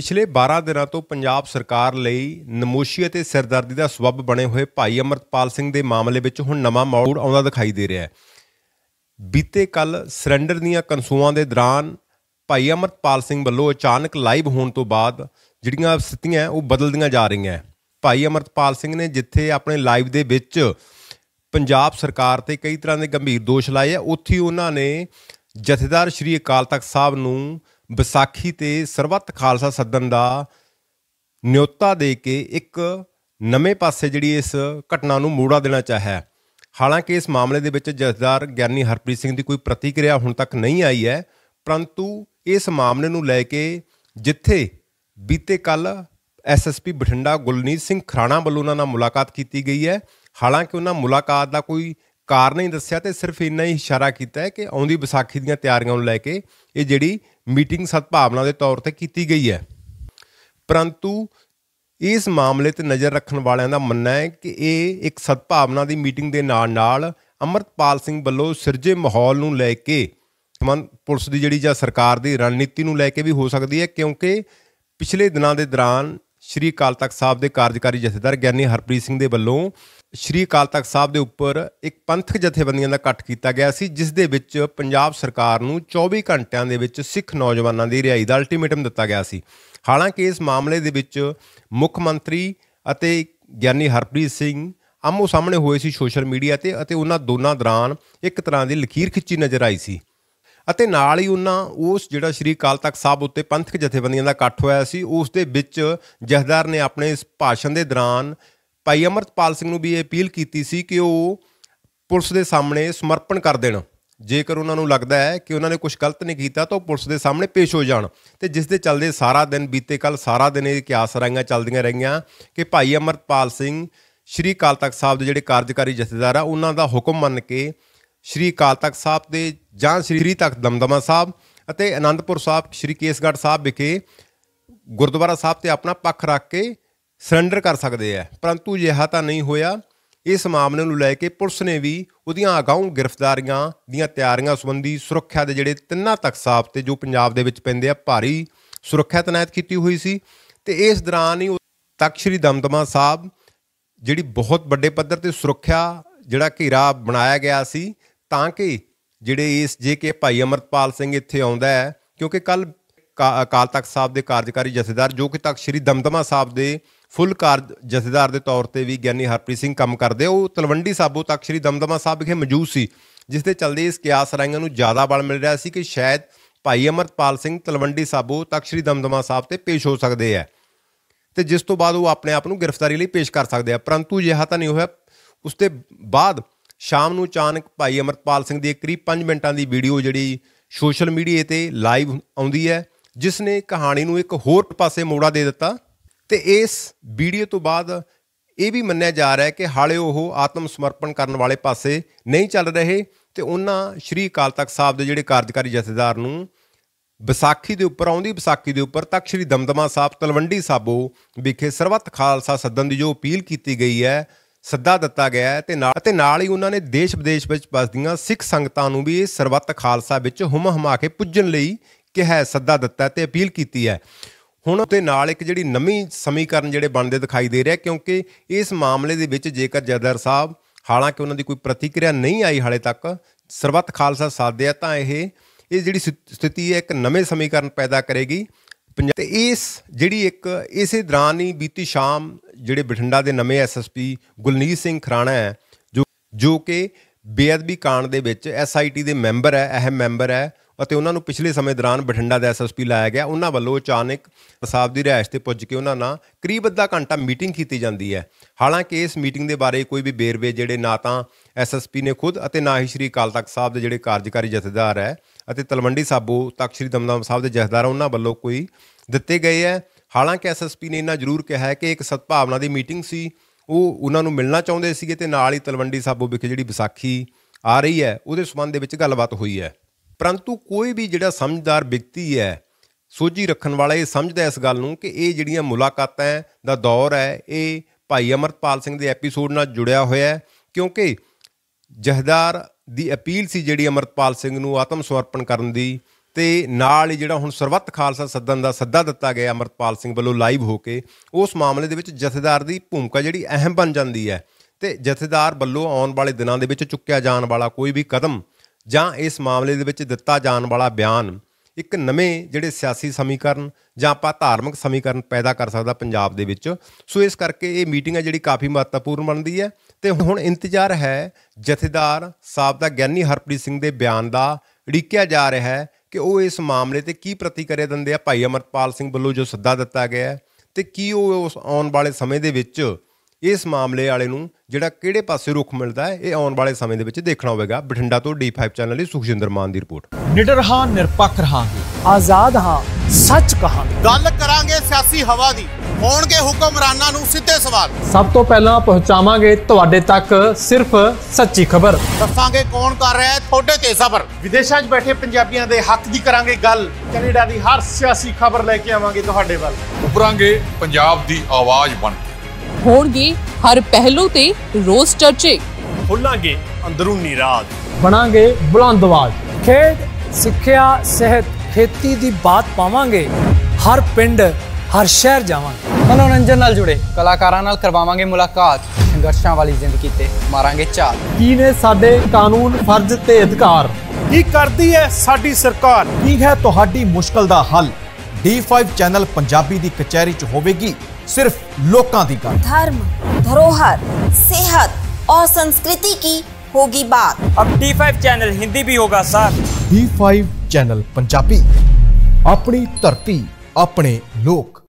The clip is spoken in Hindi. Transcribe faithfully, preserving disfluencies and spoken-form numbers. पिछले बारह दिनों तो पंजाब सरकार ਲਈ ਨਮੋਸ਼ੀ ਅਤੇ ਸਿਰਦਰਦੀ ਦਾ ਸਬਬ ਬਣੇ ਹੋਏ ਭਾਈ ਅਮਰਤਪਾਲ ਸਿੰਘ ਦੇ ਮਾਮਲੇ ਵਿੱਚ ਹੁਣ ਨਵਾਂ ਮੋੜ ਆਉਂਦਾ ਦਿਖਾਈ ਦੇ ਰਿਹਾ ਹੈ। ਬੀਤੇ ਕੱਲ ਸਰੈਂਡਰ ਦੀਆਂ ਕਨਸੂਆਂ ਦੇ ਦੌਰਾਨ ਭਾਈ ਅਮਰਤਪਾਲ ਸਿੰਘ ਵੱਲੋਂ ਅਚਾਨਕ ਲਾਈਵ ਹੋਣ ਤੋਂ ਬਾਅਦ ਜਿਹੜੀਆਂ ਸਥਿਤੀਆਂ ਉਹ ਬਦਲਦੀਆਂ ਜਾ ਰਹੀਆਂ। ਭਾਈ ਅਮਰਤਪਾਲ ਸਿੰਘ ਨੇ ਜਿੱਥੇ ਆਪਣੇ ਲਾਈਵ ਦੇ ਵਿੱਚ पंजाब सरकार ते कई तरह के गंभीर दोष लाए, उत्थे उन्होंने जथेदार श्री अकाल तख्त साहब नूं विसाखी ते सरबत्त खालसा सदन दा न्योता दे के एक नवे पासे जिहड़ी इस घटना नूं मोड़ा देना चाहे। हालांकि इस मामले दे विच जथेदार ज्ञानी हरप्रीत सिंह दी कोई प्रतिक्रिया हुण तक नहीं आई है, परंतु इस मामले नूं लैके जिथे बीते कल S S P Bathinda Gulneet Singh Khurana वालों उन्हां नाल मुलाकात की गई है। हालांकि उन्होंने मुलाकात का कोई कारण नहीं दस्सिया तो सिर्फ इन्ना ही इशारा किया है कि आउंदी विसाखी दी तैयारियों को लैके ये जिहड़ी मीटिंग सद्भावना के तौर पर की गई है। परंतु इस मामले ते नज़र रखने वालों का मानना है कि ये एक सद्भावना की मीटिंग के नाल नाल अमृतपाल सिंह वल्लों सिरजे माहौल नूं लैके पुलिस की जिहड़ी जां सरकार की रणनीति नूं लैके भी हो सकती है, क्योंकि पिछले दिनों के दौरान श्री अकाल तख्त साहब के कार्यकारी जथेदार ज्ञानी हरप्रीत सिंह वल्लों श्री अकाल तख्त साहब के उपर एक पंथक जथेबंदियों का इकट्ठ किया गया सी, जिस दे विच पंजाब सरकार नूं चौबीस घंटियां दे विच सिख नौजवानों की रिहाई का अल्टीमेटम दिता गया सी। हालांकि इस मामले दे विच मुख्यमंत्री अते ज्ञानी हरप्रीत सिंह आमो सामने होए सी सोशल मीडिया ते, अते उन्हां दोनों दौरान एक तरह की लकीर खिंची नज़र आई सी। अते नाल ही उन्हां उस जिहड़ा श्री अकाल तख्त साहब उत्ते पंथक जथेबंदियों का इकट्ठ होया सी, उस दे विच जथेदार ने अपने इस भाषण के दौरान भाई अमृतपाल सिंह भी अपील की सी कि वह पुलिस के सामने समर्पण कर देण, जेकर उन्होंने लगता है कि उन्होंने कुछ गलत नहीं किया तो पुलिस के सामने पेश हो जाण। तो जिसके चलते सारा दिन बीते कल सारा दिन ये क्यास राइयां चलदियां रहियां कि भाई अमृतपाल सिंह श्री अकाल तख्त साहब के जिहड़े कार्यकारी जथेदार आ उन्हां दा हुक्म मन के श्री अकाल तख्त साहब के जां श्री तख्त दमदमा साहब अते अनंदपुर साहब श्री केसगढ़ साहब विखे गुरद्वारा साहब ते अपना पक्ष रख के सरेंडर कर सकते हैं, परंतु यह तो नहीं होया। इस मामले को लैके पुलिस ने भी उदियां अगाऊ गिरफ्तारियां दीयां तैयारियां संबंधी सुरक्षा के जिहड़े तिन्ना तख्त साहब ते जो पंजाब दे विच पैंदे आ भारी सुरक्षा तैनात की हुई सी। ते इस दौरान ही तख्त श्री दमदमा साहब जिहड़ी बहुत बड़े पद्धर ते सुरक्षा जिहड़ा घेरा बनाया गया सी, तां कि जिहड़े इस जे के भाई अमृतपाल सिंह इत्थे आउंदा है, क्योंकि कल अकाल तख्त साहब के कार्यकारी जथेदार जो कि तख्त श्री दमदमा साहब के फुल कार जथेदार के तौर पर भी ज्ञानी हरप्रीत सिंह काम करते, वो तलवंडी साबो तख्त श्री दमदमा साहब विखे मौजूद सी, जिसके चलते इस क्यास राइयां ज़्यादा बल मिल रहा है कि शायद भाई अमृतपाल सिंह तलवंडी साबो तख्त श्री दमदमा साहब से पेश हो सकते हैं तो जिस तो बाद वो अपने आप को गिरफ्तारी लिए पेश कर सकते हैं, परंतु यह तो नहीं होया। उसके बाद शाम को अचानक भाई अमृतपाल सिंह की करीब पाँच मिनटों की वीडियो जिहड़ी सोशल मीडिया पर लाइव आउंदी है, जिसने कहानी को एक होर पासे मोड़ा दे दिता। तो इस वीडियो तो बाद ये भी मन्निया जा रहा है कि हाले वो आत्म समर्पण करने वाले पासे नहीं चल रहे, तो उन्होंने श्री अकाल तख्त साहब के जिहड़े कार्यकारी जथेदार नूं विसाखी के उपर आउंदी विसाखी के उपर तख्त श्री दमदमा साहब तलवंडी साबो विखे सरबत्त खालसा सदन की जो अपील की गई है सद्दा दिता गया है। तो नाल ही उन्होंने देश विदेश में बसदियां सिख संगतां नूं भी सरबत्त खालसा विच हुम हुमा के पुजन लई कहा सद्दा दिता है तो अपील की है। हुण ते नाल एक जिहड़ी नवीं समीकरण जिहड़े बनते दिखाई दे रहे, क्योंकि इस मामले दे विच जेकर जथेदार साहब हालांकि उन्हां दी कोई प्रतिक्रिया नहीं आई हाले तक सरबत्त खालसा साधे आ तां इह इह जिहड़ी स्थिति है एक नवें समीकरण पैदा करेगी। ते इस जिहड़ी एक इसे दौरान ही बीती शाम जिहड़े बठिंडा के नवे S S P Gulneet Singh Khurana है जो जो कि बेअदबी कांड दे विच एस आई टी के मैंबर है, अहम मैंबर है, ਅਤੇ ਉਹਨਾਂ ਨੂੰ ਪਿਛਲੇ ਸਮੇਂ ਦੌਰਾਨ ਬਠਿੰਡਾ ਦਾ ਐਸ ਐਸ ਪੀ ਲਾਇਆ ਗਿਆ। ਉਹਨਾਂ ਵੱਲੋਂ ਅਚਾਨਕ ਸਾਹਿਬ ਦੀ ਰਿਹਾਇਸ਼ 'ਤੇ ਪੁੱਜ ਕੇ ਉਹਨਾਂ ਨਾਲ ਕਰੀਬ ਅੱਧਾ ਘੰਟਾ ਮੀਟਿੰਗ ਕੀਤੀ ਜਾਂਦੀ ਹੈ। ਹਾਲਾਂਕਿ ਇਸ ਮੀਟਿੰਗ ਦੇ ਬਾਰੇ ਕੋਈ ਵੀ ਵੇਰਵੇ ਜਿਹੜੇ ਨਾ ਤਾਂ ਐਸ ਐਸ ਪੀ ਨੇ ਖੁਦ ਅਤੇ ਨਾ ਹੀ ਸ਼੍ਰੀ ਅਕਾਲ ਤਖਤ ਸਾਹਿਬ ਦੇ ਜਿਹੜੇ ਕਾਰਜਕਾਰੀ ਜਥੇਦਾਰ ਹੈ ਅਤੇ ਤਲਵੰਡੀ ਸਾਬੋ ਤਖਤ ਸ਼੍ਰੀ ਦਮਦਮਾ ਸਾਹਿਬ ਦੇ ਜਥੇਦਾਰ ਉਹਨਾਂ ਵੱਲੋਂ ਕੋਈ ਦਿੱਤੇ ਗਏ ਹੈ। ਹਾਲਾਂਕਿ ਐਸ ਐਸ ਪੀ ਨੇ ਇੰਨਾ ਜ਼ਰੂਰ ਕਿਹਾ ਹੈ ਕਿ ਇੱਕ ਸਦਭਾਵਨਾ ਦੀ ਮੀਟਿੰਗ ਸੀ, ਉਹ ਉਹਨਾਂ ਨੂੰ ਮਿਲਣਾ ਚਾਹੁੰਦੇ ਸੀਗੇ ਅਤੇ ਨਾਲ ਹੀ ਤਲਵੰਡੀ ਸਾਬੋ ਵਿਖੇ ਜਿਹੜੀ ਵਿਸਾਖੀ ਆ ਰਹੀ ਹੈ ਉਹਦੇ ਸੰਬੰਧ ਦੇ ਵਿੱਚ ਗੱਲਬਾਤ ਹੋਈ ਹੈ। परंतु कोई भी जिहड़ा समझदार व्यक्ति है सोझी रखण वाला ये समझदा इस गल नूं कि ये जिहड़ियां मुलाकातां दा दौर है ये भाई अमृतपाल सिंह दे एपीसोड नाल जुड़िया होया है, क्योंकि जथेदार दी अपील सी जिहड़ी अमृतपाल सिंह नूं आत्म समर्पण करन दी ते नाल जिहड़ा हुण सरबत्त खालसा सदन का सद्दा दिता गया अमृतपाल सिंह वल्लों लाइव होके, उस मामले दे विच जथेदार की भूमिका जिहड़ी अहम बन जाती है। तो जथेदार वल्लों आने वाले दिनों दे विच चुक्या जाने वाला कोई भी कदम जां इस मामले दे विच दिता जाने वाला बयान एक नवें जिहड़े सियासी समीकरण जां आपां धार्मिक समीकरण पैदा कर सकदा पंजाब दे विच। सो इस करके ये मीटिंग है जिहड़ी काफ़ी महत्वपूर्ण बनती है। तो हुण इंतजार है जथेदार साहब दा ज्ञानी हरप्रीत सिंह दे बयान दा। उड़ीकिया जा रहा है कि वो इस मामले ते की प्रतिक्रिया दिंदे आ। भाई अमृतपाल सिंह वल्लों जो सद्दा दिता गया तो की वो उस आने वाले समय दे विच इस मामले वाले नूं जिहड़ा किहड़े पासे रुख मिलता है, ये आने वाले समय दे विच देखना होगा। बठिंडा तो डी फाइव चैनल लई सुखजिंदर मान दी रिपोर्ट। निडर हां, निरपक्ष रहांगे, आजाद हां, सच कहांगे, गल करांगे सियासी हवा दी, होणगे हुक्मरानां नूं सिद्धे सवाल। सब तो पहला पहुंचावांगे तुहाडे तक सिर्फ सच्ची खबर। दस्सांगे कौन कर रहा है थोड़े ते सबर। विदेशां 'च बैठे पंजाबियां दे हक दी करांगे गल। कनेडा दी हर सियासी खबर लैके आवांगे तुहाडे वल। उभरांगे पंजाब दी आवाज़ बन। होंगे हर पहलू ते रोज चर्चे। खुलांगे अंदरूनी राज। बनांगे बुलंद आवाज। खेड, सिक्ख्या, सेहत, खेती दी बात पावांगे। हर पिंड, हर शहर जावांगे। मनोरंजन नाल जुड़े कलाकारां नाल करवावांगे मुलाकात। संघर्षां वाली जिंदगी ते मारांगे चाल। की ने साडे कानून, फर्ज ते अधिकार। की करदी है साडी सरकार। की है तुहाडी मुश्किल दा हल। डी फाइव चैनल पंजाबी दी कचहरी च होवेगी सिर्फ लोकां दी गल। धर्म, धरोहर, सेहत और संस्कृति की होगी बात। अब डी फाइव चैनल हिंदी भी होगा साथ। डी फाइव चैनल पंजाबी, अपनी धरती, अपने लोग।